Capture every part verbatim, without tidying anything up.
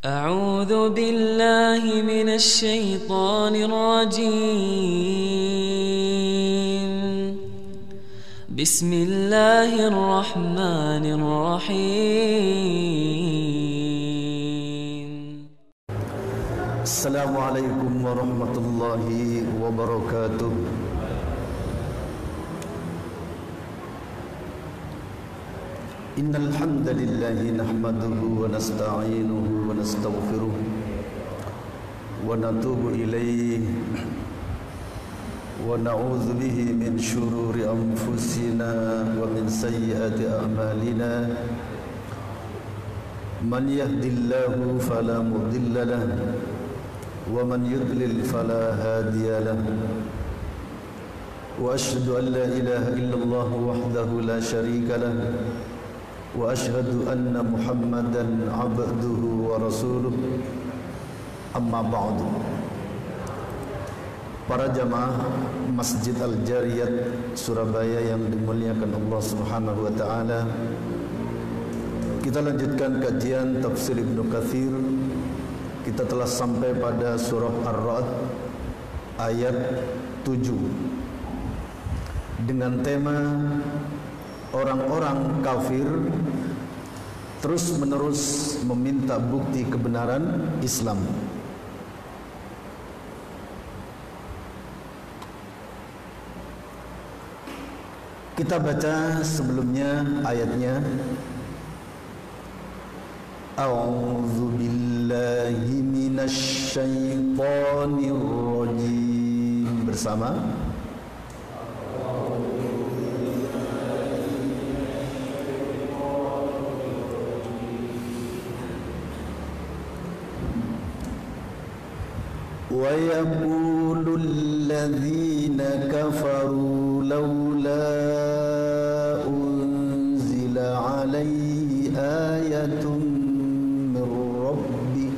أعوذ بالله من الشيطان الرجيم. بسم الله الرحمن الرحيم. السلام عليكم ورحمة الله وبركاته. إن الحمد لله نحمده ونستعينه ونستغفره ونتوب إليه ونعوذ به من شرور أنفسنا ومن سيئات أعمالنا من يهد الله فلا مضل له ومن يضلل فلا هادي له وأشهد أن لا إله إلا الله وحده لا شريك له وأشهد أن محمدًا عبده ورسوله. Amma ba'du. Para jamaah Masjid Al-Jariyat Surabaya yang dimuliakan Allah Subhanahu wa taala, kita lanjutkan kajian tafsir Ibn Kathir. Kita telah sampai pada surah Ar-Ra'd ayat tujuh dengan tema orang-orang kafir terus-menerus meminta bukti kebenaran Islam. Kita baca sebelumnya ayatnya. A'udzu billahi minasy syaithanir rajim. Bersama وَيَقُولُ الَّذِينَ كَفَرُوا لَوْلَا أُنْزِلَ عَلَيْهِ آيَةٌ مِّن رَّبِّهِ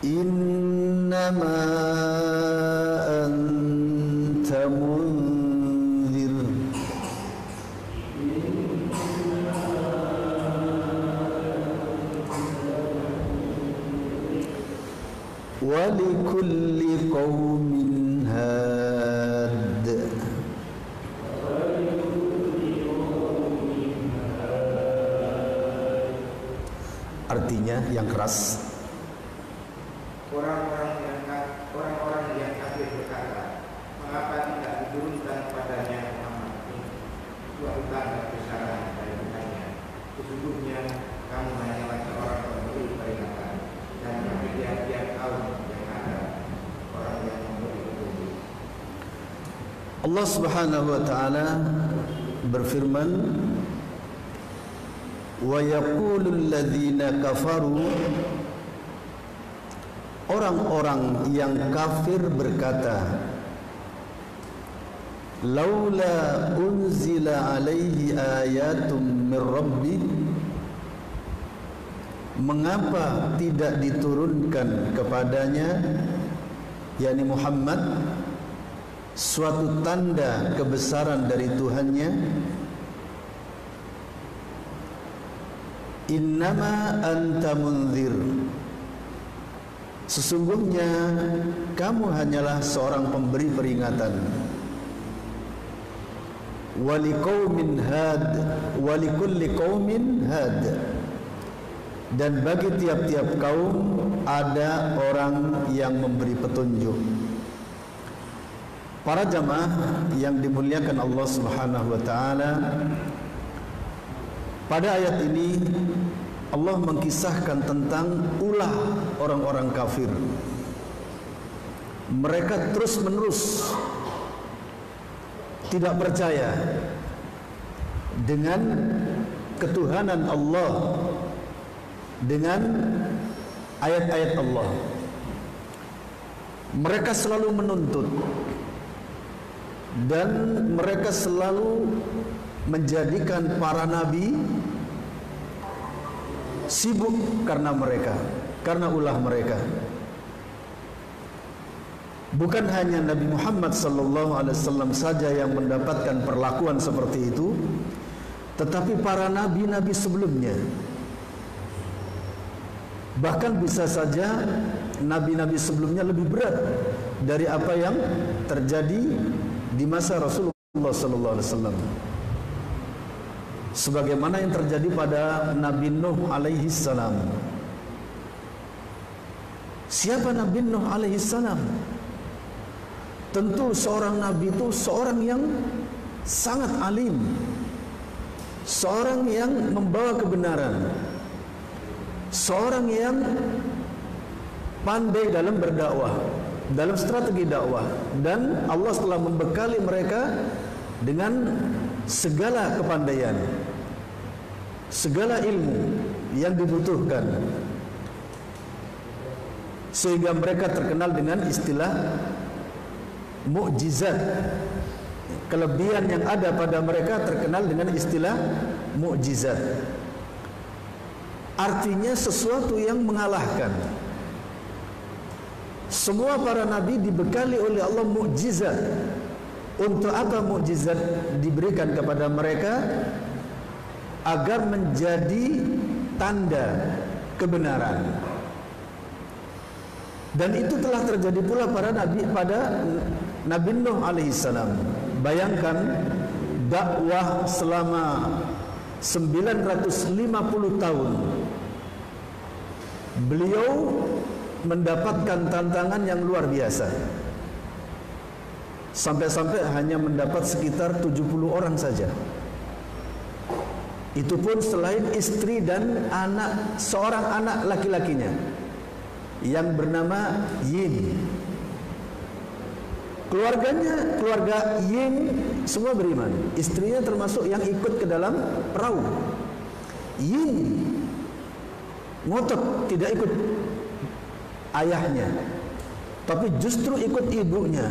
إنما أنت منذر ولكل قوم هاد Artinya yang keras. Allah Subhanahu wa taala berfirman, wa yaqulul ladzina kafaru, orang-orang yang kafir berkata, laula unzila alaihi ayatum mir rabbi, mengapa tidak diturunkan kepadanya, yakni Muhammad, suatu tanda kebesaran dari Tuhannya. Innama anta munzir, sesungguhnya kamu hanyalah seorang pemberi peringatan. Waliqaumin had, walikulli qaumin had, dan bagi tiap-tiap kaum ada orang yang memberi petunjuk. Para jamaah yang dimuliakan Allah Subhanahu wa taala, pada ayat ini Allah mengkisahkan tentang ulah orang-orang kafir. Mereka terus-menerus tidak percaya dengan ketuhanan Allah, dengan ayat-ayat Allah. Mereka selalu menuntut dan mereka selalu menjadikan para nabi sibuk karena mereka, karena ulah mereka. Bukan hanya Nabi Muhammad shallallahu alaihi wasallam saja yang mendapatkan perlakuan seperti itu, tetapi para nabi-nabi sebelumnya. Bahkan bisa saja nabi-nabi sebelumnya lebih berat dari apa yang terjadi di masa Rasulullah shallallahu alaihi wasallam. Sebagaimana yang terjadi pada Nabi Nuh alaihi salam. Siapa Nabi Nuh alaihi salam? Tentu seorang nabi itu seorang yang sangat alim, seorang yang membawa kebenaran, seorang yang pandai dalam berdakwah, dalam strategi dakwah, dan Allah telah membekali mereka dengan segala kepandaian, segala ilmu yang dibutuhkan, sehingga mereka terkenal dengan istilah mukjizat. Kelebihan yang ada pada mereka terkenal dengan istilah mukjizat. Artinya sesuatu yang mengalahkan. Semua para nabi dibekali oleh Allah mukjizat. Untuk apa mukjizat diberikan kepada mereka? Agar menjadi tanda kebenaran. Dan itu telah terjadi pula para nabi pada Nabi Nuh alaihi salam. Bayangkan dakwah selama sembilan ratus lima puluh tahun. Beliau mendapatkan tantangan yang luar biasa. Sampai-sampai hanya mendapat sekitar tujuh puluh orang saja. Itu pun selain istri dan anak, seorang anak laki-lakinya yang bernama Yin. Keluarganya, keluarga Yin semua beriman. Istrinya termasuk yang ikut ke dalam perahu. Yin ngotot tidak ikut ayahnya, tapi justru ikut ibunya.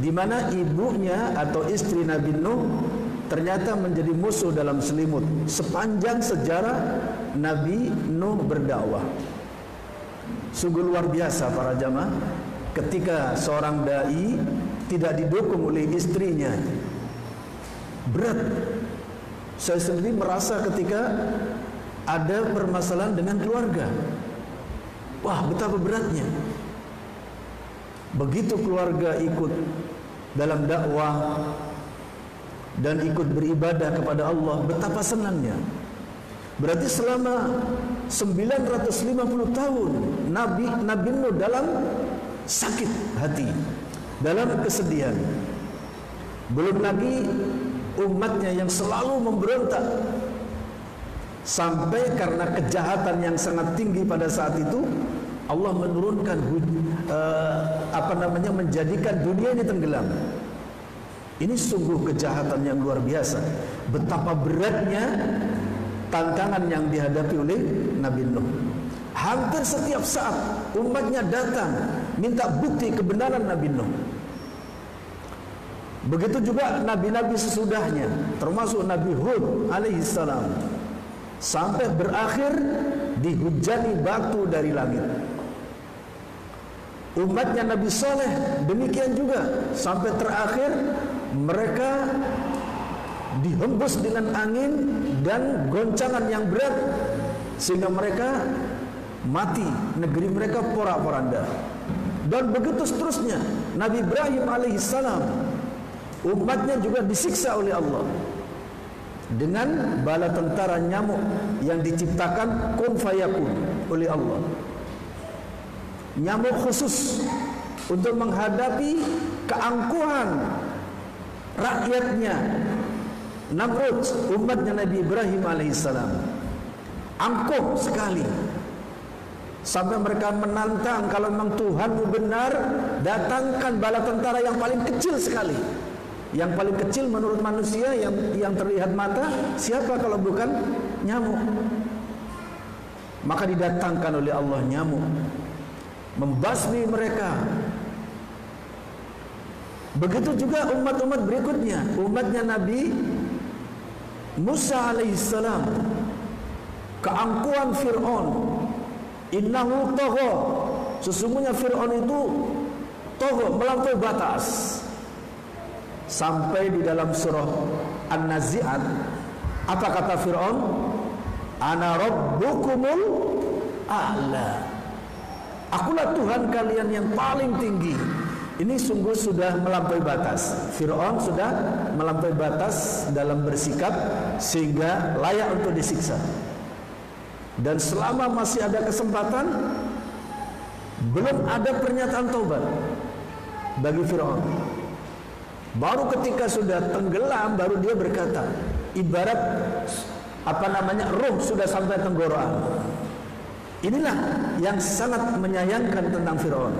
Di mana ibunya atau istri Nabi Nuh ternyata menjadi musuh dalam selimut sepanjang sejarah Nabi Nuh berdakwah. Sungguh luar biasa para jamaah. Ketika seorang da'i tidak didukung oleh istrinya, berat. Saya sendiri merasa ketika ada permasalahan dengan keluarga, wah betapa beratnya. Begitu keluarga ikut dalam dakwah dan ikut beribadah kepada Allah, betapa senangnya. Berarti selama sembilan ratus lima puluh tahun Nabi Nabi Nuh dalam sakit hati, dalam kesedihan. Belum lagi umatnya yang selalu memberontak, sampai karena kejahatan yang sangat tinggi pada saat itu Allah menurunkan uh, apa namanya menjadikan dunia ini tenggelam. Ini sungguh kejahatan yang luar biasa. Betapa beratnya tantangan yang dihadapi oleh Nabi Nuh. Hampir setiap saat umatnya datang minta bukti kebenaran Nabi Nuh. Begitu juga nabi-nabi sesudahnya, termasuk Nabi Hud alaihissalam, sampai berakhir dihujani batu dari langit. Umatnya Nabi Saleh demikian juga, sampai terakhir mereka dihembus dengan angin dan goncangan yang berat sehingga mereka mati, negeri mereka porak-poranda. Dan begitu seterusnya. Nabi Ibrahim alaihissalam, umatnya juga disiksa oleh Allah dengan bala tentara nyamuk yang diciptakan kun fayakun oleh Allah. Nyamuk khusus untuk menghadapi keangkuhan rakyatnya Namrud, umatnya Nabi Ibrahim alaihissalam. Angkuh sekali. Sampai mereka menantang, kalau memang Tuhanmu benar, datangkan bala tentara yang paling kecil sekali. Yang paling kecil menurut manusia, yang yang terlihat mata, siapa kalau bukan nyamuk. Maka didatangkan oleh Allah nyamuk, membasmi mereka. Begitu juga umat-umat berikutnya. Umatnya Nabi Musa alaihissalam, keangkuhan Fir'aun. Innahu tagha, sesungguhnya Fir'aun itu tagha, melampaui batas. Sampai di dalam surah An-Naziat, apa kata Fir'aun? Ana rabbukumul a'la, akulah Tuhan kalian yang paling tinggi. Ini sungguh sudah melampaui batas. Fir'aun sudah melampaui batas dalam bersikap sehingga layak untuk disiksa. Dan selama masih ada kesempatan, belum ada pernyataan taubat bagi Fir'aun. Baru ketika sudah tenggelam, baru dia berkata, ibarat apa namanya, ruh sudah sampai tenggorokan. Inilah yang sangat menyayangkan tentang Fir'aun.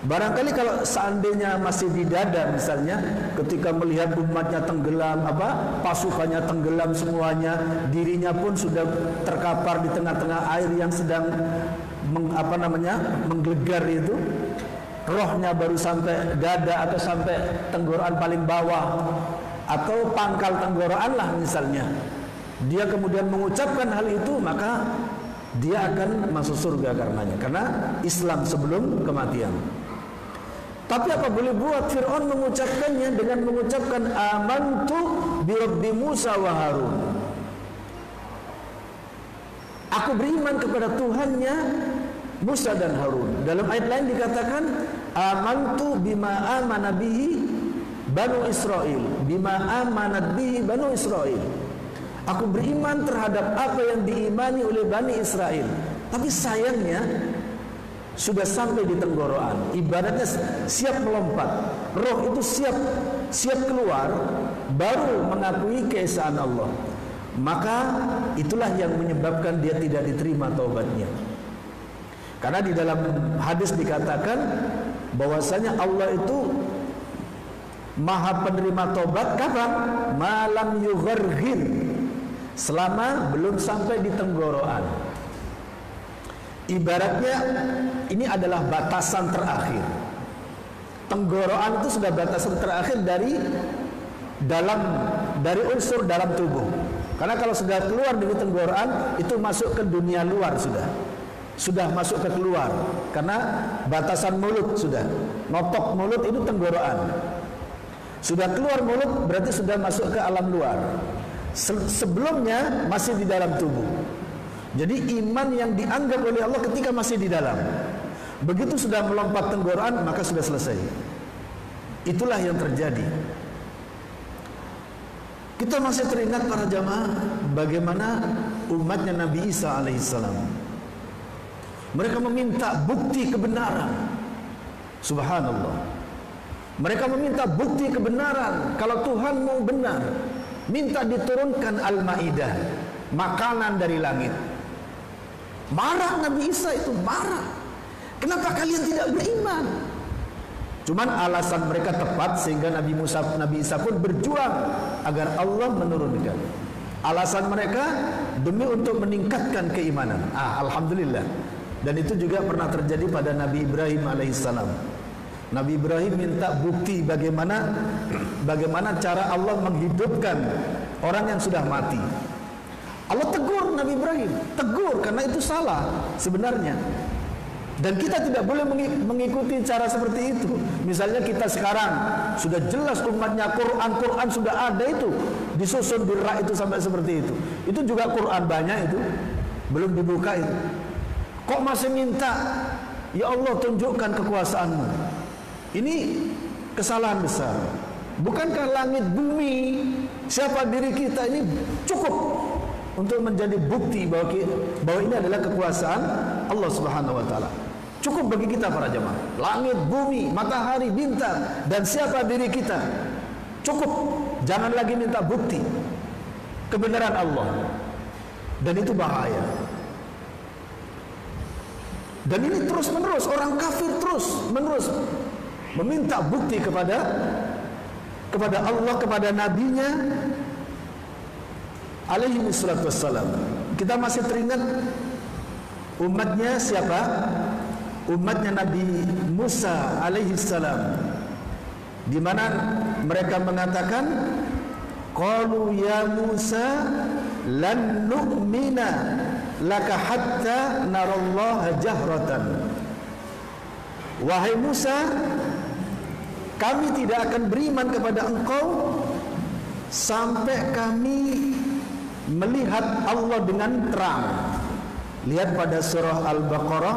Barangkali kalau seandainya masih di dada misalnya, ketika melihat umatnya tenggelam, apa pasukannya tenggelam semuanya, dirinya pun sudah terkapar di tengah-tengah air yang sedang meng, apa namanya menggelegar itu, rohnya baru sampai dada atau sampai tenggorokan paling bawah atau pangkal tenggorokan lah misalnya, dia kemudian mengucapkan hal itu, maka dia akan masuk surga karenanya, karena Islam sebelum kematian. Tapi apa boleh buat, Fir'aun mengucapkannya dengan mengucapkan amantu bi Rabbi Musa wa Harun, aku beriman kepada Tuhannya Musa dan Harun. Dalam ayat lain dikatakan amantu bima amana bihi Banu Israil, bima amanat bihi Banu Israil, aku beriman terhadap apa yang diimani oleh Bani Israel. Tapi sayangnya sudah sampai di tenggorokan, ibaratnya siap melompat, roh itu siap siap keluar, baru mengakui keesaan Allah. Maka itulah yang menyebabkan dia tidak diterima taubatnya. Karena di dalam hadis dikatakan bahwasanya Allah itu Maha penerima taubat kapan? Malam yugharghir, selama belum sampai di tenggorokan. Ibaratnya ini adalah batasan terakhir. Tenggorokan itu sudah batasan terakhir dari dalam dari unsur dalam tubuh. Karena kalau sudah keluar dari tenggorokan itu masuk ke dunia luar sudah. Sudah masuk ke keluar. Karena batasan mulut sudah. Notok mulut itu tenggorokan. Sudah keluar mulut berarti sudah masuk ke alam luar. Sebelumnya masih di dalam tubuh. Jadi iman yang dianggap oleh Allah ketika masih di dalam, begitu sudah melompat tenggorokan maka sudah selesai. Itulah yang terjadi. Kita masih teringat para jamaah bagaimana umatnya Nabi Isa alaihissalam. Mereka meminta bukti kebenaran. Subhanallah. Mereka meminta bukti kebenaran. Kalau Tuhanmu benar, minta diturunkan Al-Ma'idah, makanan dari langit. Marah Nabi Isa itu, marah. Kenapa kalian tidak beriman? Cuman alasan mereka tepat, sehingga Nabi Musa, Nabi Isa pun berjuang agar Allah menurunkan. Alasan mereka demi untuk meningkatkan keimanan. Ah, alhamdulillah. Dan itu juga pernah terjadi pada Nabi Ibrahim alaihissalam. Nabi Ibrahim minta bukti bagaimana bagaimana cara Allah menghidupkan orang yang sudah mati. Allah tegur Nabi Ibrahim, tegur karena itu salah sebenarnya. Dan kita tidak boleh mengikuti cara seperti itu. Misalnya kita sekarang sudah jelas umatnya Qur'an, Qur'an sudah ada itu, disusun di rak itu sampai seperti itu. Itu juga Qur'an banyak itu, belum dibuka itu. Kok masih minta, ya Allah tunjukkan kekuasaanmu. Ini kesalahan besar. Bukankah langit bumi, siapa diri kita ini cukup untuk menjadi bukti bahwa, kita, bahwa ini adalah kekuasaan Allah Subhanahu wa Ta'ala. Cukup bagi kita para jemaah. Langit, bumi, matahari, bintang, dan siapa diri kita. Cukup, jangan lagi minta bukti kebenaran Allah. Dan itu bahaya. Dan ini terus-menerus, orang kafir terus-menerus meminta bukti kepada kepada Allah, kepada nabinya alaihi wassalatu wassalam. Kita masih teringat umatnya siapa? Umatnya Nabi Musa alaihi salam, di mana mereka mengatakan qalu ya Musa lan nu'mina laka hatta narallaha jahratan. Wahai Musa, kami tidak akan beriman kepada engkau sampai kami melihat Allah dengan terang. Lihat pada surah Al-Baqarah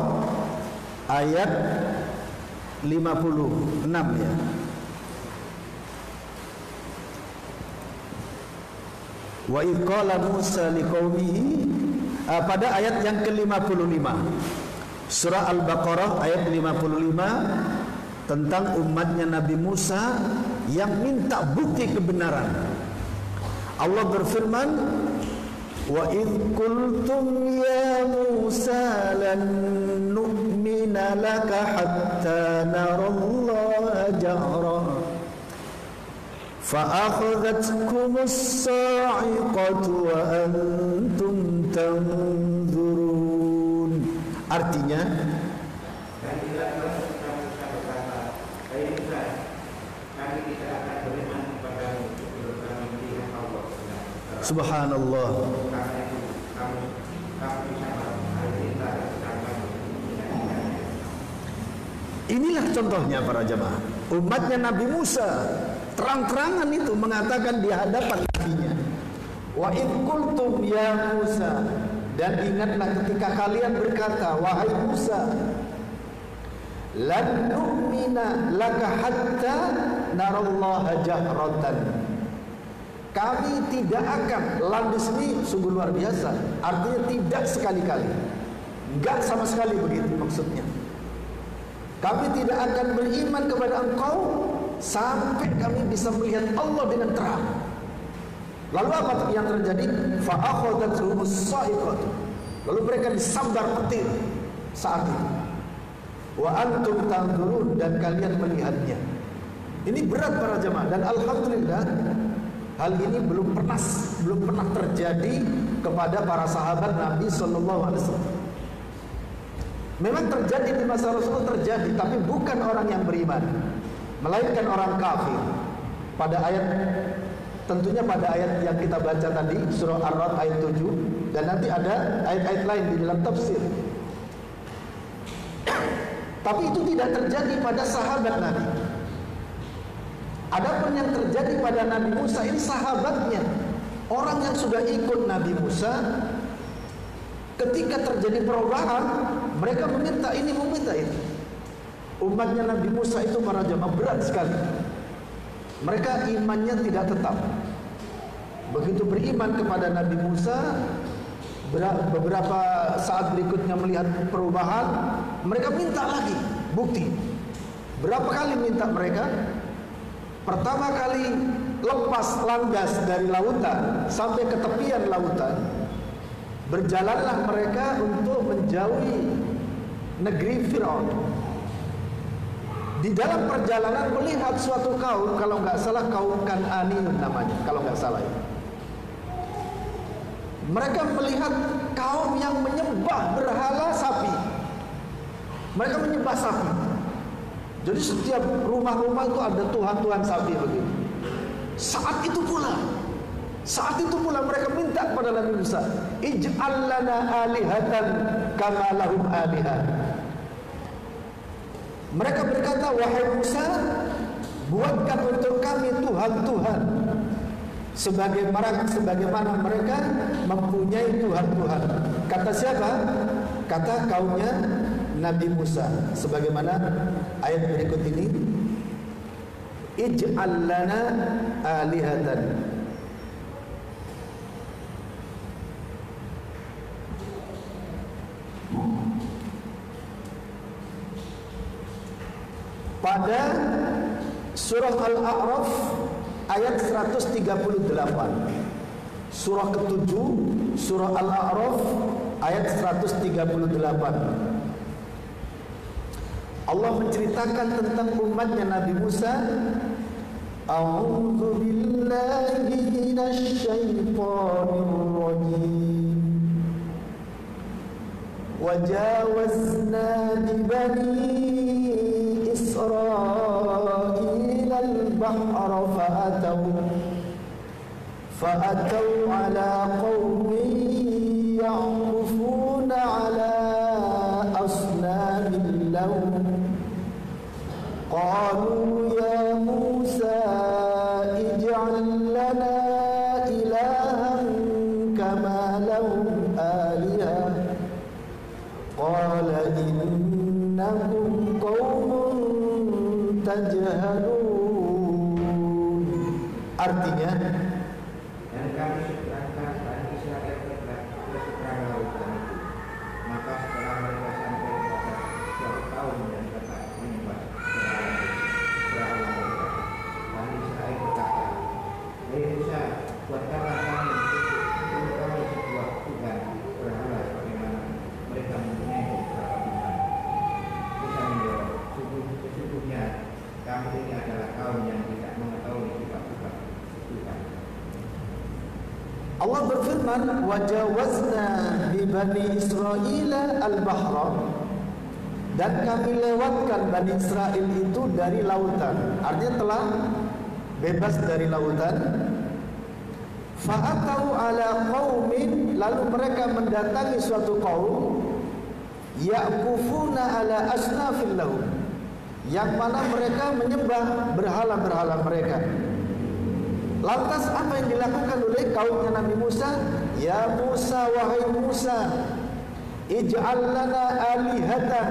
ayat lima puluh enam ya. Wa idh qala Musa liqaumihi, pada ayat yang ke lima puluh lima. Surah Al-Baqarah ayat lima puluh lima. Tentang umatnya Nabi Musa yang minta bukti kebenaran. Allah berfirman, wa idh qultum ya Musa lan nu'mina laka hatta narallaha jahra fa akhadhatkumus sa'iqatu wa antum tanzurun. Artinya, subhanallah. Inilah contohnya para jemaah. Umatnya Nabi Musa terang-terangan itu mengatakan di hadapan nabinya, wa in qultum ya Musa, dan ingatlah ketika kalian berkata, wahai Musa, lan nu'mina laka hatta narallaha jahratan. Kami tidak akan, lam di sini sungguh luar biasa, artinya tidak sekali-kali, enggak sama sekali, begitu maksudnya. Kami tidak akan beriman kepada engkau sampai kami bisa melihat Allah dengan terang. Lalu apa yang terjadi? Fa'akhadhathumus sha'iqatu, lalu mereka disambar petir saat itu. Wa antum tanzurun, dan kalian melihatnya. Ini berat para jemaah, dan alhamdulillah hal ini belum pernah belum pernah terjadi kepada para sahabat Nabi Shallallahu Alaihi Wasallam. Memang terjadi di masa Rasul, terjadi, tapi bukan orang yang beriman, melainkan orang kafir. Pada ayat, tentunya pada ayat yang kita baca tadi, surah Ar-Ra'd ayat tujuh, dan nanti ada ayat-ayat lain di dalam tafsir. Tapi itu tidak terjadi pada sahabat Nabi. Adapun yang terjadi pada Nabi Musa ini sahabatnya, orang yang sudah ikut Nabi Musa. Ketika terjadi perubahan, mereka meminta ini, meminta itu. Umatnya Nabi Musa itu para jemaah berat sekali. Mereka imannya tidak tetap. Begitu beriman kepada Nabi Musa, beberapa saat berikutnya melihat perubahan, mereka minta lagi bukti. Berapa kali minta mereka? Pertama kali lepas landas dari lautan sampai ke tepian lautan, berjalanlah mereka untuk menjauhi negeri Fir'aun. Di dalam perjalanan melihat suatu kaum, kalau nggak salah kaum Kan'ani namanya, kalau nggak salah. Mereka melihat kaum yang menyembah berhala sapi. Mereka menyembah sapi. Jadi setiap rumah-rumah itu ada tuhan-tuhan sapi begitu. Saat itu pula, saat itu pula mereka minta kepada Nabi Musa, ij'al lana alihatan kama lahum alihah. Mereka berkata, wahai Musa, buatkan untuk kami tuhan-tuhan sebagaimana sebagaimana mereka mempunyai tuhan-tuhan. Kata siapa? Kata kaumnya Nabi Musa, sebagaimana ayat berikut ini, ij'al lana alihatan. Pada surah Al-A'raf ayat seratus tiga puluh delapan, surah ketujuh, surah Al-A'raf ayat seratus tiga puluh delapan. Allah menceritakan tentang umatnya Nabi Musa. A'udzu billahi minasy syaithanir rajim. Wajawazna bi bani Israil al-bahra fa ataw fa ataw ala qaumin ya'kufun لهم قالوا يا موسى اجعل لنا إلها كما لهم آلهة قال إنهم قوم تجهلون. Artinya dan kami serahkan Bani Israil ke Fir'aun itu, maka setelah mereka sampai pada suatu kaum dan tetap menyembah Fir'aun mereka, Bani Israil berkata, "Hei Musa, buatkanlah kami untuk kami sebuah tuhan berhala sebagaimana mereka mempunyai beberapa tuhan." Musa menjawab, "Sesungguhnya kami ini adalah kaum yang tidak mengetahui sifat-sifat." Allah berfirman, wajawazna bi bani Israila al-bahra, dan kami lewatkan Bani Israil itu dari lautan, artinya telah bebas dari lautan. Fa'atau ala qaumin, lalu mereka mendatangi suatu kaum, ya'kufuna ala asnafil lahum, yang mana mereka menyembah berhala-berhala mereka. Lantas apa yang dilakukan oleh kaumnya Nabi Musa? Ya Musa, wahai Musa, ij'al lana alihatan,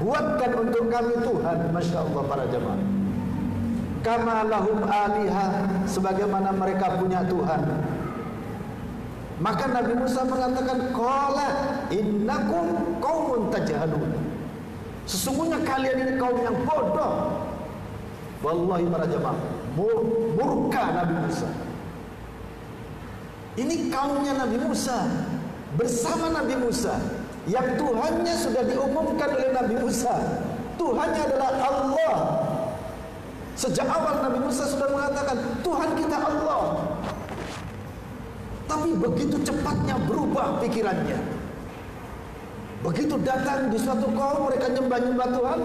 buatkan untuk kami tuhan. Masya Allah para jemaah. Kama lahum alihah, sebagaimana mereka punya tuhan. Maka Nabi Musa mengatakan, qala innakum qaumun tajhalun, sesungguhnya kalian ini kaum yang bodoh. Wallahi para jemaah, murka Nabi Musa. Ini kaumnya Nabi Musa, bersama Nabi Musa, yang tuhannya sudah diumumkan oleh Nabi Musa. Tuhannya adalah Allah. Sejak awal Nabi Musa sudah mengatakan Tuhan kita Allah. Tapi begitu cepatnya berubah pikirannya. Begitu datang di suatu kaum mereka nyembah-nyembah Tuhan,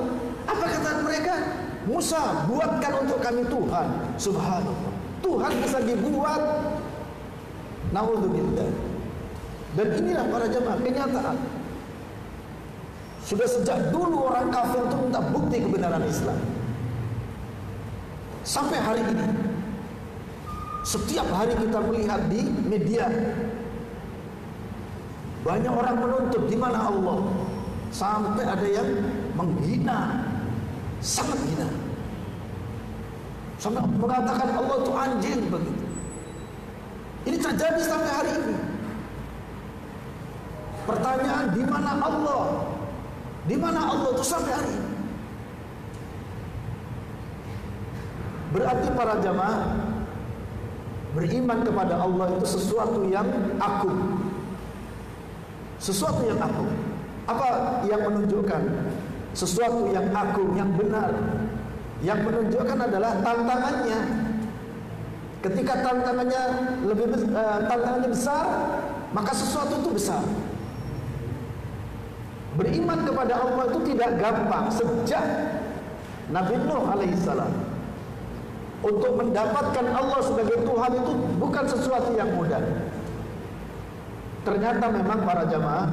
apa kata mereka? Musa, buatkan untuk kami tuhan. Subhanallah, tuhan bisa dibuat. Na'udzubillah. Dan inilah para jemaah kenyataan. Sudah sejak dulu orang kafir itu minta bukti kebenaran Islam. Sampai hari ini, setiap hari kita melihat di media banyak orang menuntut di mana Allah. Sampai ada yang menghina, sangat gila, sampai mengatakan Allah itu anjing begitu. Ini terjadi sampai hari ini. Pertanyaan, di mana Allah? Di mana Allah itu sampai hari ini? Berarti para jamaah, beriman kepada Allah itu sesuatu yang agung, sesuatu yang agung. Apa yang menunjukkan sesuatu yang agung, yang benar? Yang menunjukkan adalah tantangannya. Ketika tantangannya lebih uh, tantangannya besar, maka sesuatu itu besar. Beriman kepada Allah itu tidak gampang. Sejak Nabi Nuh alaihissalam, untuk mendapatkan Allah sebagai Tuhan itu bukan sesuatu yang mudah. Ternyata memang para jamaah,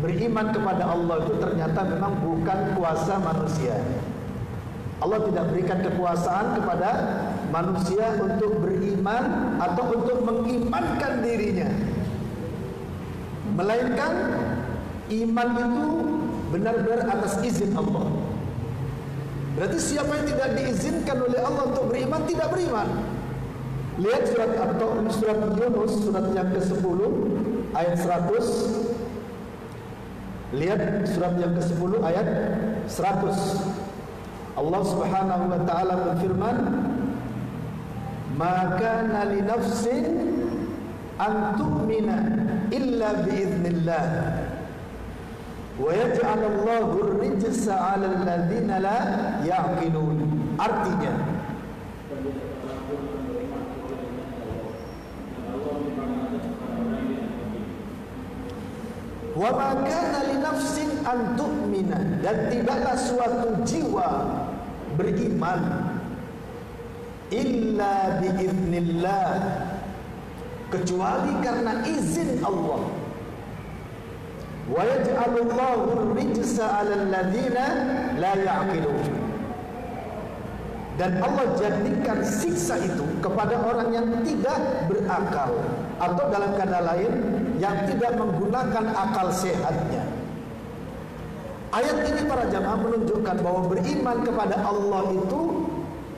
beriman kepada Allah itu ternyata memang bukan kuasa manusia. Allah tidak berikan kekuasaan kepada manusia untuk beriman atau untuk mengimankan dirinya, melainkan iman itu benar-benar atas izin Allah. Berarti siapa yang tidak diizinkan oleh Allah untuk beriman, tidak beriman. Lihat surat atau surat Yunus, surat yang ke sepuluh ayat seratus. Lihat surat yang ke sepuluh ayat seratus. Allah subhanahu wa ta'ala berfirman, ma kana li nafsin an tu'mina illa biiznillah wa yaj'alallahu ar-rijsa 'ala alladziina la ya'qilun. Artinya, wa ma kana li nafsin an tu'mina, dan tidaklah suatu jiwa beriman illa biiznillah, kecuali karena izin Allah. Wa yaj'alullahu rijsa 'alal ladzina la ya'qilun. Dan Allah jadikan siksa itu kepada orang yang tidak berakal, atau dalam kata lain yang tidak menggunakan akal sehatnya. Ayat ini para jamaah menunjukkan bahwa beriman kepada Allah itu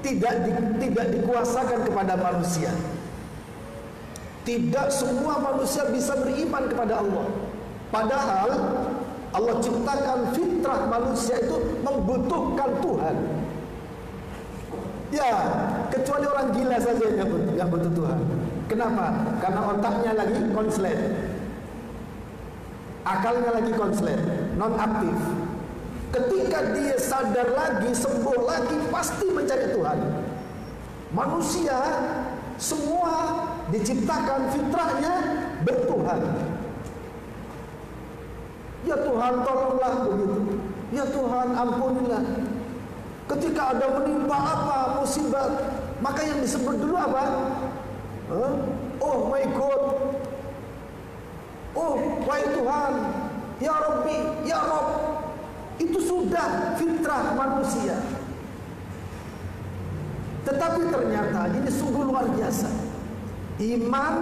tidak di, tidak dikuasakan kepada manusia. Tidak semua manusia bisa beriman kepada Allah. Padahal Allah ciptakan fitrah manusia itu membutuhkan Tuhan. Ya, kecuali orang gila saja yang butuh, yang butuh Tuhan. Kenapa? Karena otaknya lagi konslet, akalnya lagi konslet, non-aktif. Ketika dia sadar lagi, sembuh lagi, pasti mencari Tuhan. Manusia semua diciptakan fitrahnya bertuhan. Ya Tuhan tolonglah begitu, ya Tuhan ampunilah. Ketika ada menimpa apa, musibah, maka yang disebut dulu apa? Huh? Oh my God, oh wahai Tuhan, ya Rabbi, ya Rabb. Itu sudah fitrah manusia. Tetapi ternyata ini sungguh luar biasa. Iman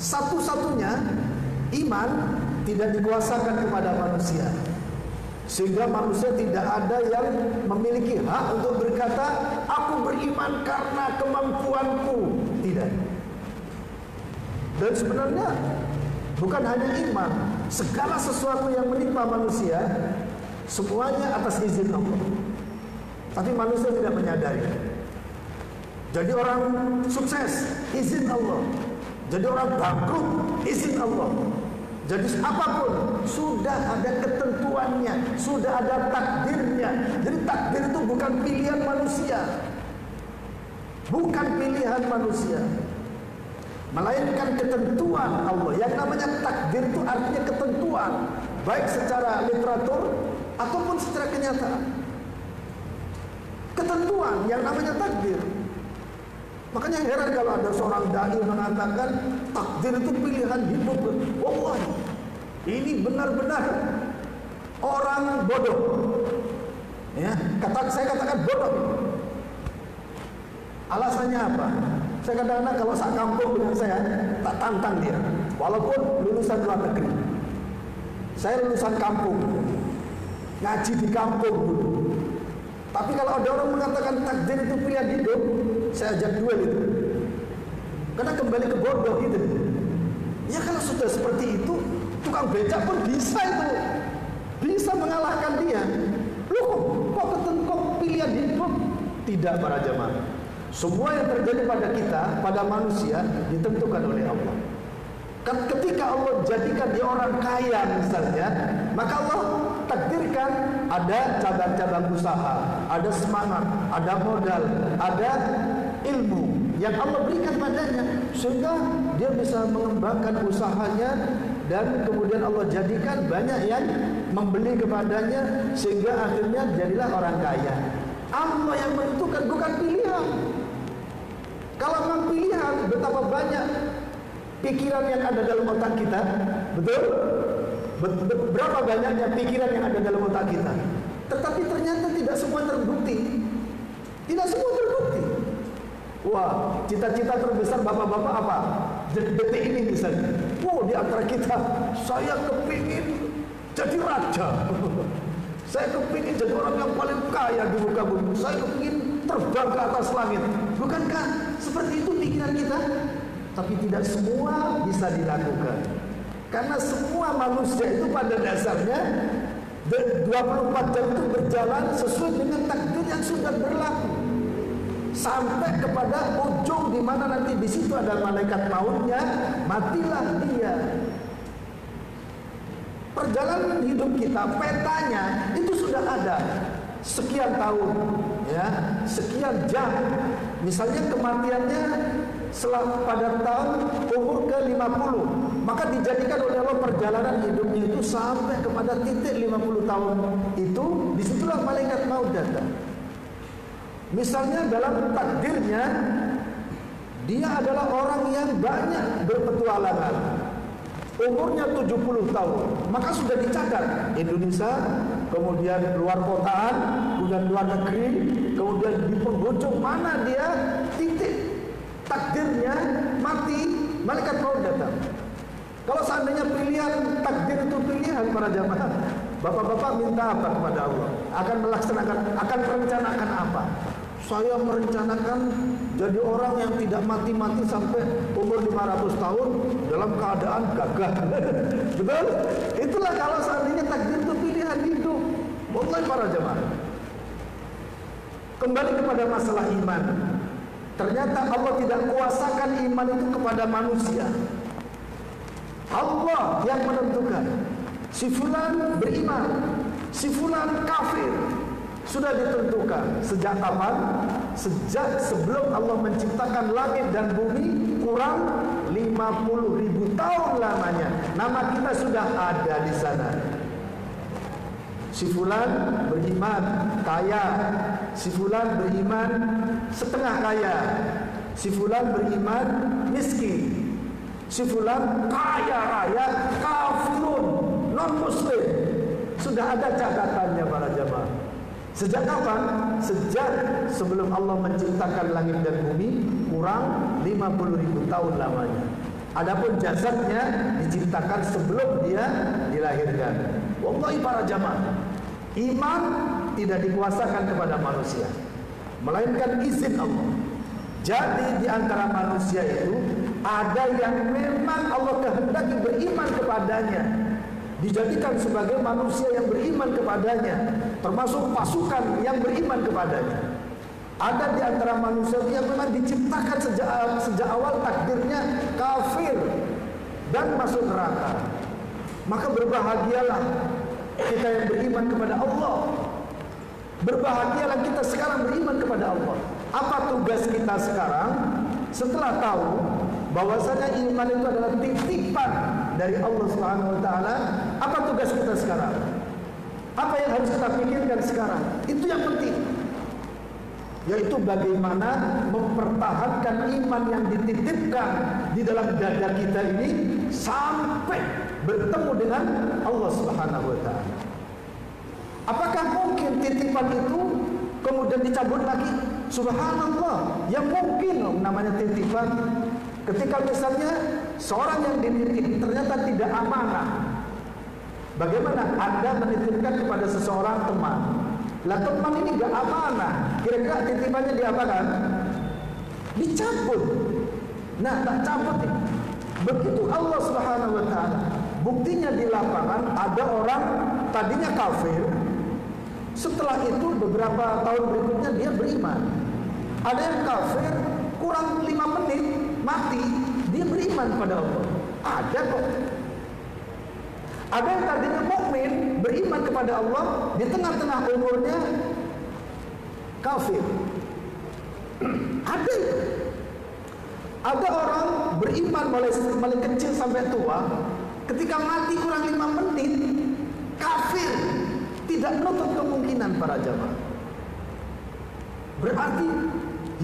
satu-satunya, iman tidak dikuasakan kepada manusia, sehingga manusia tidak ada yang memiliki hak untuk berkata aku beriman karena kemampuanku. Tidak. Dan sebenarnya bukan hanya iman, segala sesuatu yang menimpa manusia semuanya atas izin Allah. Tapi manusia tidak menyadari. Jadi orang sukses, izin Allah. Jadi orang bangkrut, izin Allah. Jadi apapun, sudah ada ketentuannya, sudah ada takdirnya. Jadi takdir itu bukan pilihan manusia, bukan pilihan manusia, melainkan ketentuan Allah. Yang namanya takdir itu artinya ketentuan, baik secara literatur ataupun secara kenyataan. Ketentuan yang namanya takdir. Makanya heran kalau ada seorang dai mengatakan takdir itu pilihan hidup. Wallahi, ini benar-benar orang bodoh. Ya, kata saya katakan bodoh. Alasannya apa? Saya kadang-kadang kalau saya kampung dengan saya tak tantang dia, walaupun lulusan luar negeri. Saya lulusan kampung, ngaji di kampung dulu. Tapi kalau ada orang mengatakan takdir itu pilihan hidup, saya ajak duel itu. Karena kembali ke bodoh itu. Ya kalau sudah seperti itu, tukang becak pun bisa itu, bisa mengalahkan dia. Loh kok, kok ketengkok pilihan hidup? Tidak para jemaah. Semua yang terjadi pada kita, pada manusia, ditentukan oleh Allah. Ketika Allah jadikan dia orang kaya misalnya, maka Allah takdirkan ada cabang-cabang usaha, ada semangat, ada modal, ada ilmu yang Allah berikan padanya, sehingga dia bisa mengembangkan usahanya. Dan kemudian Allah jadikan banyak yang membeli kepadanya, sehingga akhirnya jadilah orang kaya. Allah yang menentukan, bukan pilihan. Kalau memang pilihan, betapa banyak pikiran yang ada dalam otak kita, betul? Berapa banyaknya pikiran yang ada dalam otak kita. Tetapi ternyata tidak semua terbukti. Tidak semua terbukti. Wah, cita-cita terbesar bapak-bapak apa? Jadi detik ini misalnya. Wow, di antara kita, saya kepingin jadi raja. Saya kepingin jadi orang yang paling kaya di muka bumi. Saya kepingin terbang ke atas langit. Bukankah seperti itu pikiran kita? Tapi tidak semua bisa dilakukan. Karena semua manusia itu pada dasarnya dua puluh empat jam itu berjalan sesuai dengan takdir yang sudah berlaku, sampai kepada ujung di mana nanti di situ ada malaikat mautnya, matilah dia. Perjalanan hidup kita, petanya itu sudah ada. Sekian tahun, ya, sekian jam. Misalnya kematiannya setelah pada tahun umur ke lima puluh, maka dijadikan oleh Allah perjalanan hidupnya itu sampai kepada titik lima puluh tahun itu. Disitulah malaikat maut datang. Misalnya dalam takdirnya dia adalah orang yang banyak berpetualangan, umurnya tujuh puluh tahun, maka sudah dicatat Indonesia, kemudian luar kotaan, kemudian luar negeri, kemudian di penghujung mana dia titik takdirnya mati, malaikat maut datang. Kalau seandainya pilihan takdir itu pilihan para jamaah, bapak-bapak minta apa kepada Allah? Akan melaksanakan, akan merencanakan apa? Saya merencanakan jadi orang yang tidak mati-mati sampai umur lima ratus tahun dalam keadaan gagah. Betul? Itulah kalau seandainya takdir itu pilihan hidup. Mulai para jemaah. Kembali kepada masalah iman. Ternyata Allah tidak kuasakan iman itu kepada manusia. Allah yang menentukan. Si fulan beriman, si fulan kafir. Sudah ditentukan sejak kapan? Sejak sebelum Allah menciptakan langit dan bumi, kurang lima puluh ribu tahun lamanya. Nama kita sudah ada di sana. Si fulan beriman kaya, si fulan beriman setengah kaya, si fulan beriman miskin, si fulan kaya raya, kafirun, non muslim. Sudah ada catatannya para jamaah. Sejak kapan? Sejak sebelum Allah menciptakan langit dan bumi, kurang lima puluh ribu tahun lamanya. Adapun jasadnya diciptakan sebelum dia dilahirkan. Wallahi para jamaah, iman tidak dikuasakan kepada manusia, melainkan izin Allah. Jadi di antara manusia itu ada yang memang Allah kehendaki beriman kepadanya, dijadikan sebagai manusia yang beriman kepadanya, termasuk pasukan yang beriman kepadanya. Ada di antara manusia yang memang diciptakan sejak, sejak awal takdirnya kafir dan masuk neraka. Maka berbahagialah kita yang beriman kepada Allah. Berbahagialah kita sekarang beriman kepada Allah. Apa tugas kita sekarang setelah tahu bahwasanya iman itu adalah titipan dari Allah Subhanahu wa taala? Apa tugas kita sekarang? Apa yang harus kita pikirkan sekarang? Itu yang penting. Yaitu bagaimana mempertahankan iman yang dititipkan di dalam dada kita ini sampai bertemu dengan Allah Subhanahu wa taala. Apakah mungkin titipan itu kemudian dicabut lagi? Subhanallah, yang mungkin namanya titipan. Ketika misalnya seorang yang dititip ternyata tidak amanah, bagaimana Anda menitipkan kepada seseorang teman? Lah teman ini gak amanah, kira-kira titipannya diapakan? Dicabut. Nah, tak cabut nih. Begitu Allah Subhanahu wa taala. Buktinya di lapangan ada orang tadinya kafir, setelah itu beberapa tahun berikutnya dia beriman. Ada yang kafir kurang lima menit mati, dia beriman pada Allah. Ada kok. Ada yang tadinya mukmin beriman kepada Allah, di tengah-tengah umurnya kafir. Ada. Ada orang beriman mulai, mulai kecil sampai tua, ketika mati kurang lima menit kafir. Tidak menutup kemungkinan para jamaah. Berarti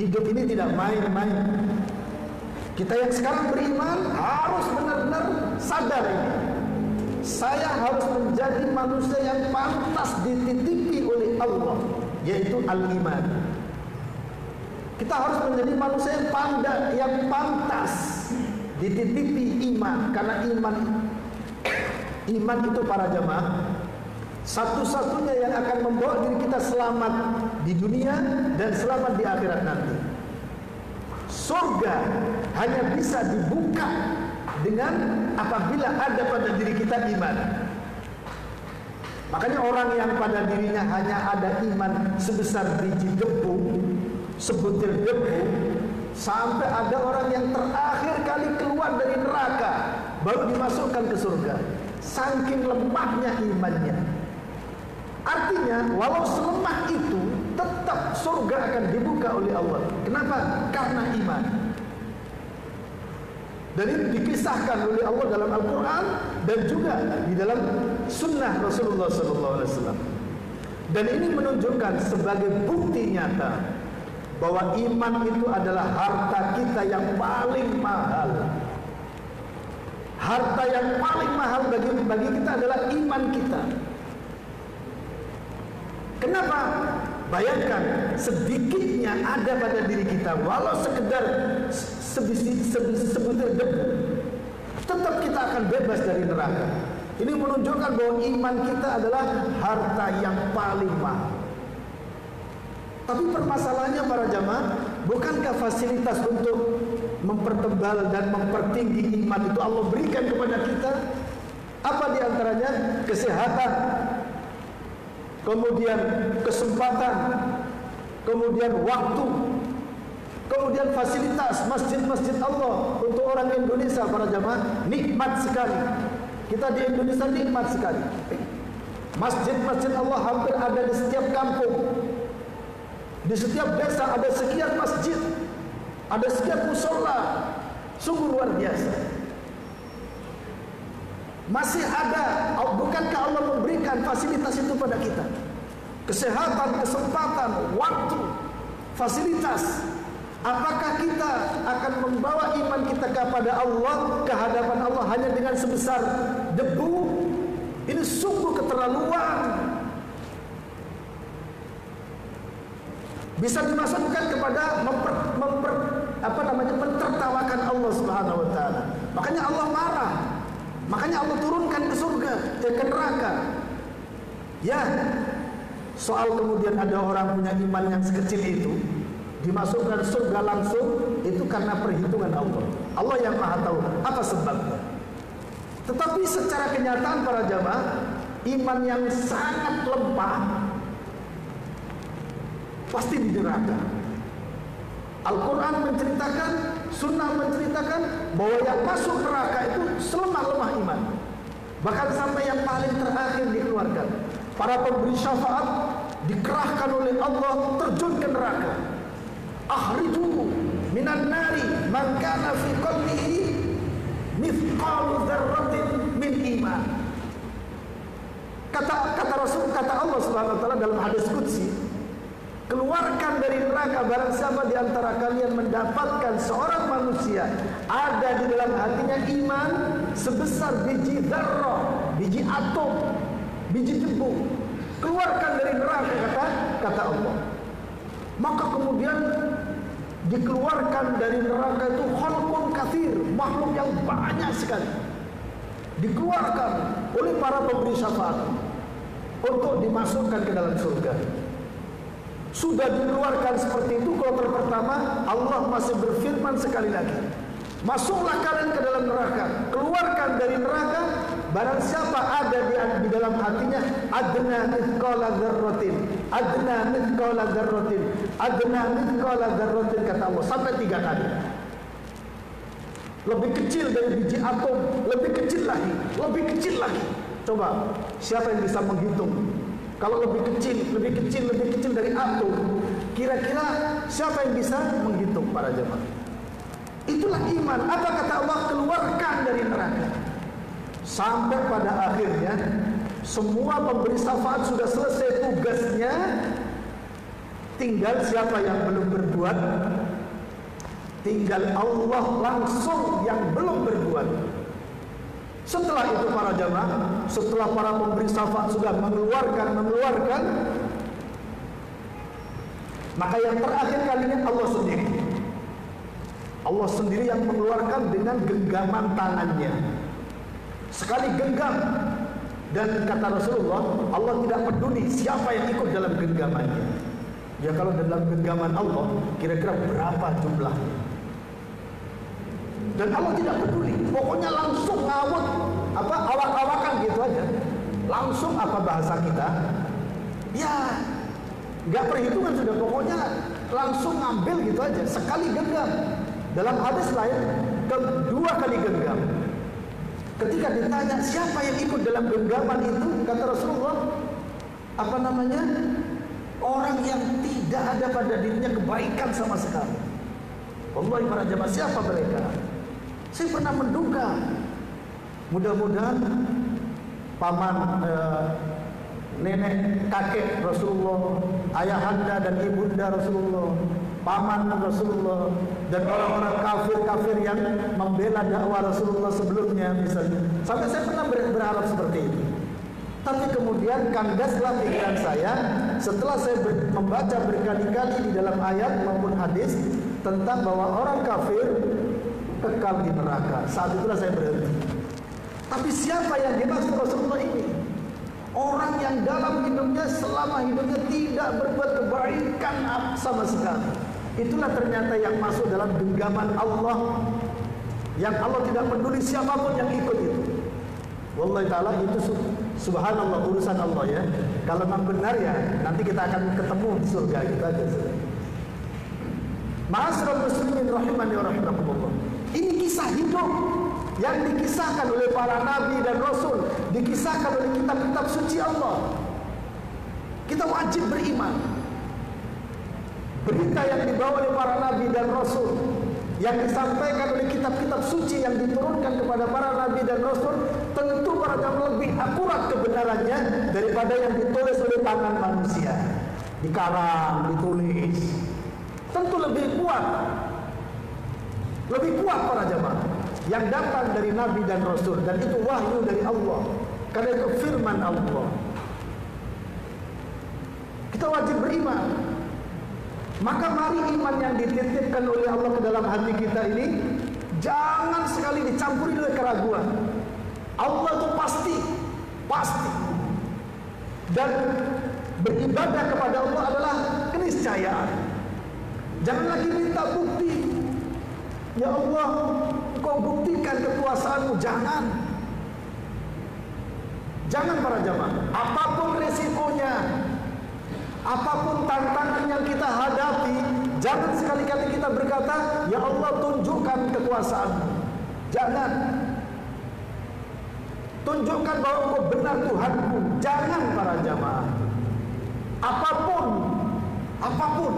hidup ini tidak main-main. Kita yang sekarang beriman harus benar-benar sadar ini. Saya harus menjadi manusia yang pantas dititipi oleh Allah, yaitu al-iman. Kita harus menjadi manusia yang pandai, yang pantas dititipi iman. Karena iman, iman itu para jamaah, satu-satunya yang akan membawa diri kita selamat di dunia dan selamat di akhirat nanti. Surga hanya bisa dibuka dengan apabila ada pada diri kita iman. Makanya orang yang pada dirinya hanya ada iman sebesar biji debu, sebutir debu, sampai ada orang yang terakhir kali keluar dari neraka baru dimasukkan ke surga. Saking lemahnya imannya. Artinya, walau selemah itu, tetap surga akan dibuka oleh Allah. Kenapa? Karena iman. Dan ini dikisahkan oleh Allah dalam Al-Quran dan juga di dalam Sunnah Rasulullah shallallahu alaihi wasallam. Dan ini menunjukkan sebagai bukti nyata bahwa iman itu adalah harta kita yang paling mahal. Harta yang paling mahal bagi, bagi kita adalah iman kita. Kenapa? Bayangkan sedikitnya ada pada diri kita, walau sekedar sebutir debu, tetap kita akan bebas dari neraka. Ini menunjukkan bahwa iman kita adalah harta yang paling mahal. Tapi permasalahannya para jamaah, bukankah fasilitas untuk mempertebal dan mempertinggi iman itu Allah berikan kepada kita? Apa diantaranya? Kesehatan, kemudian kesempatan, kemudian waktu, kemudian fasilitas masjid-masjid Allah. Untuk orang Indonesia para jamaah, nikmat sekali. Kita di Indonesia nikmat sekali. Masjid-masjid Allah hampir ada di setiap kampung. Di setiap desa ada sekian masjid, ada sekian musola. Sungguh luar biasa. Masih ada, bukankah Allah memberikan fasilitas itu pada kita? Kesehatan, kesempatan, waktu, fasilitas. Apakah kita akan membawa iman kita kepada Allah, ke hadapan Allah hanya dengan sebesar debu? Ini sungguh keterlaluan. Bisa dimasukkan kepada memper, memper, apa namanya, mentertawakan Allah Subhanahu wa taala. Makanya Allah marah. Makanya Allah turunkan ke surga, eh, ke neraka. Ya. Soal kemudian ada orang punya iman yang sekecil itu dimasukkan surga langsung, itu karena perhitungan Allah. Allah yang Maha tahu apa sebabnya. Tetapi secara kenyataan para jamaah, iman yang sangat lemah pasti di neraka. Al-Quran menceritakan, Sunnah menceritakan bahwa yang masuk neraka itu selemah-lemah iman. Bahkan sampai yang paling terakhir dikeluarkan. Para pemberi syafaat dikerahkan oleh Allah terjun ke neraka. Akhrijuhu minan nari man kana fi qalbihi mithqalu dzarratin min iman. Kata kata Rasul, kata Allah Subhanahu wa taala dalam hadis qudsi, keluarkan dari neraka barang siapa di antara kalian mendapatkan seorang manusia ada di dalam hatinya iman sebesar biji dzarrah, biji atom, biji debu. Keluarkan dari neraka, kata kata Allah. Maka kemudian dikeluarkan dari neraka itu khalqun katsir, makhluk yang banyak sekali. Dikeluarkan oleh para pemberi syafaat untuk dimasukkan ke dalam surga. Sudah dikeluarkan seperti itu, kloter pertama Allah masih berfirman sekali lagi, masuklah kalian ke dalam neraka, keluarkan dari neraka barang siapa ada di, di dalam hatinya adna mithqala dzarratin, adna mithqala dzarratin, adna mithqala dzarratin, kata Allah sampai tiga kali. Lebih kecil dari biji atom, lebih kecil lagi, lebih kecil lagi. Coba siapa yang bisa menghitung? Kalau lebih kecil, lebih kecil, lebih kecil dari atom, kira-kira siapa yang bisa menghitung para jemaah? Itulah iman. Apa kata Allah? Keluarkan dari neraka. Sampai pada akhirnya semua pemberi syafaat sudah selesai tugasnya, tinggal siapa yang belum berbuat? Tinggal Allah langsung yang belum berbuat. Setelah itu para jamaah, setelah para pemberi syafaat sudah mengeluarkan, mengeluarkan, maka yang terakhir kalinya Allah sendiri. Allah sendiri yang mengeluarkan dengan genggaman tangannya. Sekali genggam, dan kata Rasulullah, Allah tidak peduli siapa yang ikut dalam genggamannya. Ya kalau dalam genggaman Allah, kira-kira berapa jumlahnya? Dan Allah tidak peduli, pokoknya langsung ngawut, apa awak-awakan gitu aja, langsung apa bahasa kita, ya nggak perhitungan sudah, pokoknya langsung ngambil gitu aja, sekali genggam. Dalam hadis lain, kedua kali genggam. Ketika ditanya siapa yang ikut dalam genggaman itu, kata Rasulullah, apa namanya, orang yang tidak ada pada dirinya kebaikan sama sekali. Wallahi para jamaah, siapa mereka? Saya pernah menduga, mudah-mudahan paman, eh, nenek, kakek Rasulullah, ayahanda dan ibunda Rasulullah, paman Rasulullah dan orang-orang kafir-kafir yang membela dakwah Rasulullah sebelumnya misalnya. Sampai saya pernah ber berharap seperti itu. Tapi kemudian kandaslah pikiran saya setelah saya ber membaca berkali-kali di dalam ayat maupun hadis tentang bahwa orang kafir kekal di neraka. Saat itulah saya berhenti. Tapi siapa yang dimaksud Rasulullah ini? Orang yang dalam hidupnya, selama hidupnya tidak berbuat kebaikan sama sekali. Itulah ternyata yang masuk dalam genggaman Allah, yang Allah tidak peduli siapapun yang ikut itu. Wallahi ta'ala, itu subhanallah urusan Allah ya. Kalau memang benar ya, nanti kita akan ketemu di surga kita. Ma'asyiral muslimin rahimani wa rahimakumullah. Ini kisah hidup yang dikisahkan oleh para nabi dan rasul, dikisahkan oleh kitab-kitab suci Allah. Kita wajib beriman. Berita yang dibawa oleh para nabi dan rasul, yang disampaikan oleh kitab-kitab suci yang diturunkan kepada para nabi dan rasul, tentu barangkali lebih akurat kebenarannya daripada yang ditulis oleh tangan manusia. Dikarang, ditulis, tentu lebih kuat. Lebih kuat para jemaah yang datang dari nabi dan rasul, dan itu wahyu dari Allah, karena itu firman Allah. Kita wajib beriman. Maka mari iman yang dititipkan oleh Allah ke dalam hati kita ini jangan sekali dicampuri oleh keraguan. Allah itu pasti, pasti, dan beribadah kepada Allah adalah keniscayaan. Jangan lagi minta bukti. Ya Allah, kau buktikan kekuasaanmu. Jangan, jangan para jamaah. Apapun resikonya, apapun tantangan yang kita hadapi, jangan sekali-kali kita berkata, ya Allah tunjukkan kekuasaanmu. Jangan. Tunjukkan bahwa kau benar Tuhanku. Jangan para jamaah. Apapun, apapun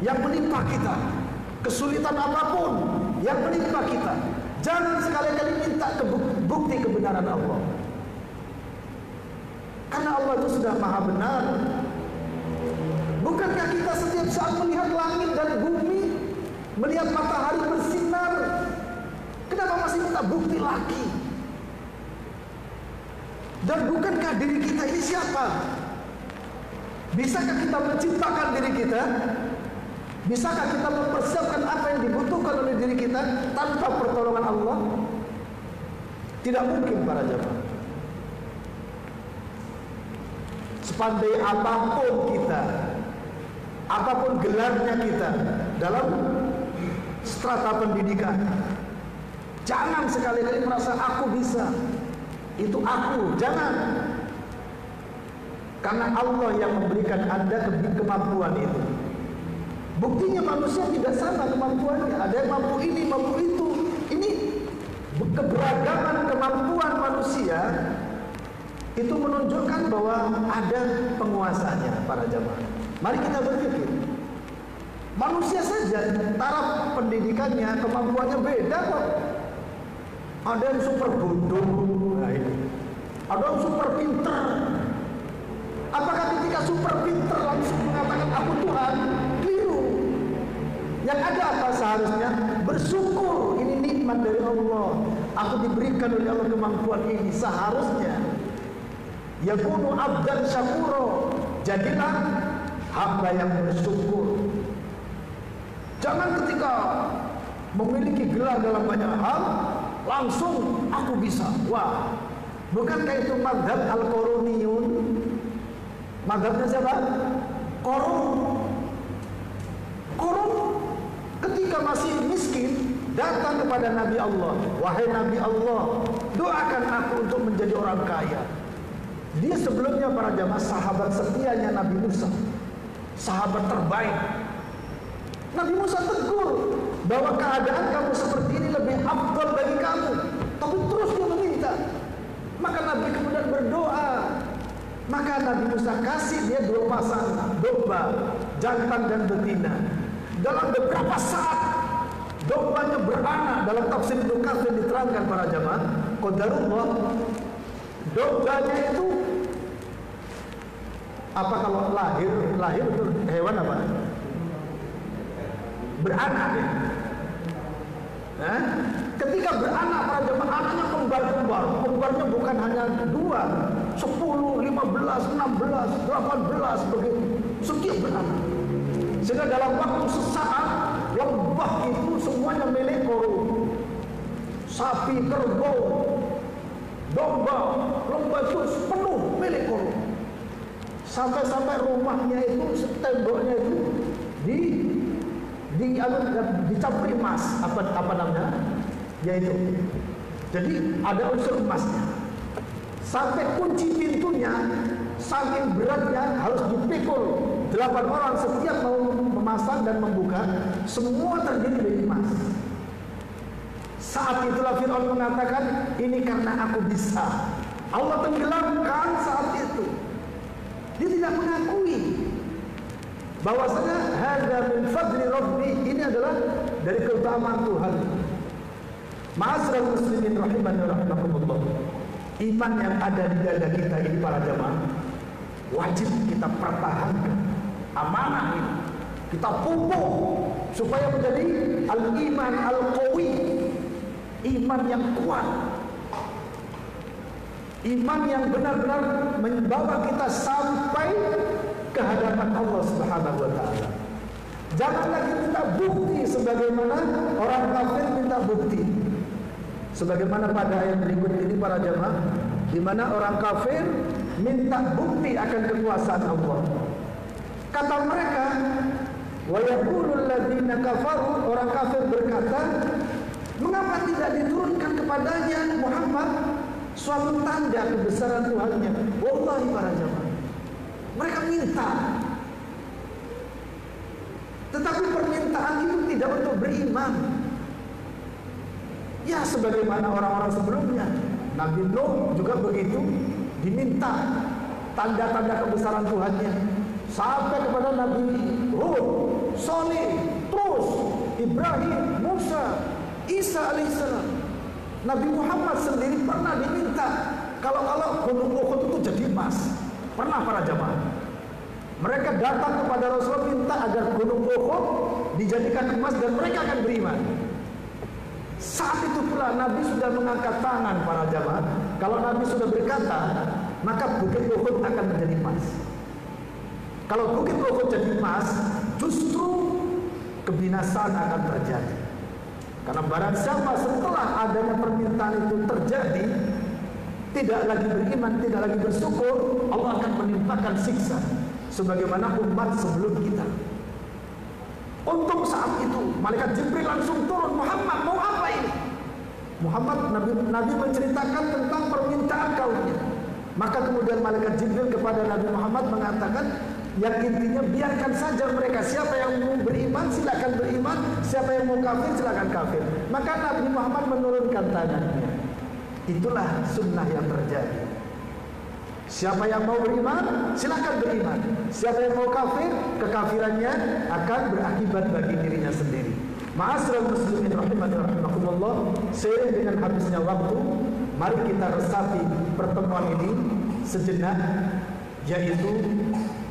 yang menimpa kita, kesulitan apapun yang menimpa kita, jangan sekali-kali minta bukti kebenaran Allah, karena Allah itu sudah maha benar. Bukankah kita setiap saat melihat langit dan bumi, melihat matahari bersinar? Kenapa masih minta bukti lagi? Dan bukankah diri kita ini siapa? Bisakah kita menciptakan diri kita? Bisakah kita mempersiapkan apa yang dibutuhkan oleh diri kita tanpa pertolongan Allah? Tidak mungkin para jamaah. Sepandai apapun kita, apapun gelarnya kita dalam strata pendidikan, jangan sekali-kali merasa aku bisa, itu aku. Jangan. Karena Allah yang memberikan Anda kemampuan itu. Buktinya manusia tidak sama kemampuannya. Ada yang mampu ini, mampu itu. Ini keberagaman kemampuan manusia itu menunjukkan bahwa ada penguasanya para jamaah. Mari kita berpikir. Manusia saja taraf pendidikannya, kemampuannya beda kok. Ada yang super bodoh, nah ini. Ada yang super pinter. Apakah ketika super pinter langsung mengatakan aku Tuhan? Yang ada apa seharusnya? Bersyukur, ini nikmat dari Allah. Aku diberikan oleh Allah kemampuan ini. Seharusnya yakunu abdan syakuro, jadilah hamba yang bersyukur. Jangan ketika memiliki gelar dalam banyak hal langsung aku bisa. Wah, bukankah itu madhab al-Qoruniyun? Madhabnya siapa? Qorun. Qorun ketika masih miskin datang kepada Nabi Allah, wahai Nabi Allah, doakan aku untuk menjadi orang kaya. Dia sebelumnya para jamaah sahabat setianya Nabi Musa, sahabat terbaik. Nabi Musa tegur bahwa keadaan kamu seperti ini lebih afdal bagi kamu, tapi terus dia meminta. Maka Nabi kemudian berdoa, maka Nabi Musa kasih dia dua pasang domba, jantan dan betina. Dalam beberapa saat dombanya beranak. Dalam tafsir Ibn Kathir diterangkan para jamaah, qadarullah, dombanya itu apa kalau lahir lahir itu hewan apa? beranak. Nah, ketika beranak para jemaah, anaknya kembar-kembar. Kembarnya bukan hanya dua, sepuluh, lima belas, enam belas, delapan belas, begitu. Setiap beranak. Sehingga dalam waktu sesaat, lembah itu semuanya milik Qorun. Sapi, kerbau, domba, lembah itu penuh milik Qorun. Sampai-sampai rumahnya itu, temboknya itu di di dicapri emas, apa apa namanya, yaitu jadi ada unsur emasnya. Sampai kunci pintunya saking beratnya harus dipikul delapan orang setiap mau memasang dan membuka, semua terdiri dari emas. Saat itulah Fir'aun mengatakan, ini karena aku bisa. Allah tenggelamkan saat itu. Dia tidak mengakui bahwasanya hadza min fadli rabbi, ini adalah dari keutamaan Tuhan. Ma'asyiral muslimin rahimani wa rahimakumullah. Iman yang ada di dada kita ini para jamaah wajib kita pertahankan. Amanah ini kita pupuk supaya menjadi al-iman al-qawi, iman yang kuat. Iman yang benar-benar membawa kita sampai ke hadapan Allah Subhanahu wa taala. Janganlah kita minta bukti sebagaimana orang kafir minta bukti. Sebagaimana pada ayat berikut ini para jemaah, di mana orang kafir minta bukti akan kekuasaan Allah. Kata mereka, wa yaqulul ladzina kafaru, orang kafir berkata, mengapa tidak diturunkan kepadanya Muhammad suatu tanda kebesaran Tuhannya? Wallahi para jemaah, mereka minta, tetapi permintaan itu tidak untuk beriman. Ya, sebagaimana orang-orang sebelumnya, Nabi Nuh juga begitu, diminta tanda-tanda kebesaran Tuhannya. Sampai kepada Nabi Hud, Saleh, terus Ibrahim, Musa, Isa alaihissalam. Nabi Muhammad sendiri pernah diminta kalau-kalau gunung Uhud itu jadi emas. Pernah para jamaah, mereka datang kepada Rasulullah minta agar gunung Uhud dijadikan emas dan mereka akan beriman. Saat itu pula Nabi sudah mengangkat tangan para jamaah. Kalau Nabi sudah berkata, maka bukit Uhud akan menjadi emas. Kalau bukit Uhud jadi emas, justru kebinasaan akan terjadi. Karena barang siapa setelah adanya permintaan itu terjadi tidak lagi beriman, tidak lagi bersyukur, Allah akan menimpakan siksa sebagaimana umat sebelum kita. Untung saat itu malaikat Jibril langsung turun. Muhammad, mau apa ini? Muhammad, Nabi, Nabi menceritakan tentang permintaan kaumnya. Maka kemudian malaikat Jibril kepada Nabi Muhammad mengatakan, yang intinya biarkan saja mereka, siapa yang mau beriman silakan beriman, siapa yang mau kafir silakan kafir. Maka Nabi Muhammad menurunkan tangannya. Itulah sunnah yang terjadi. Siapa yang mau beriman, silahkan beriman. Siapa yang mau kafir, kekafirannya akan berakibat bagi dirinya sendiri. Ma'asyiral muslimin rahimani wa rahimakumullah. Seiring dengan habisnya waktu, mari kita resapi pertemuan ini sejenak, yaitu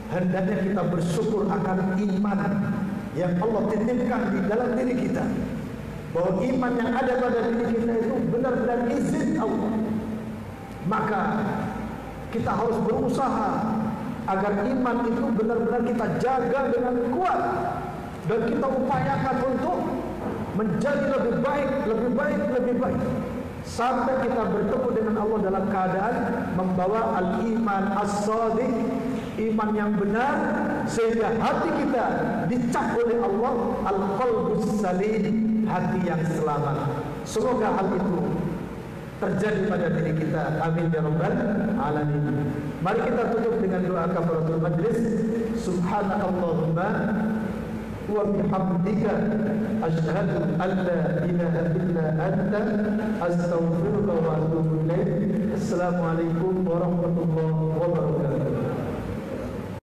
hendaknya kita bersyukur akan iman yang Allah titipkan di dalam diri kita. Bahwa iman yang ada pada diri kita itu benar-benar izin Allah. Maka kita harus berusaha agar iman itu benar-benar kita jaga dengan kuat. Dan kita upayakan untuk menjadi lebih baik, lebih baik, lebih baik. Sampai kita bertemu dengan Allah dalam keadaan membawa al-iman as-sadiq, iman yang benar, sehingga hati kita dicap oleh Allah al-qalbus salim, hati yang selamat. Semoga hal itu terjadi pada diri kita. Amin ya rabbal alamin. Mari kita tutup dengan doa kafaratul majlis. Subhanakallahumma wa bihamdika asyhadu an la ilaha illa anta astaghfiruka wa atubu ilaik. Assalamualaikum warahmatullahi wabarakatuh.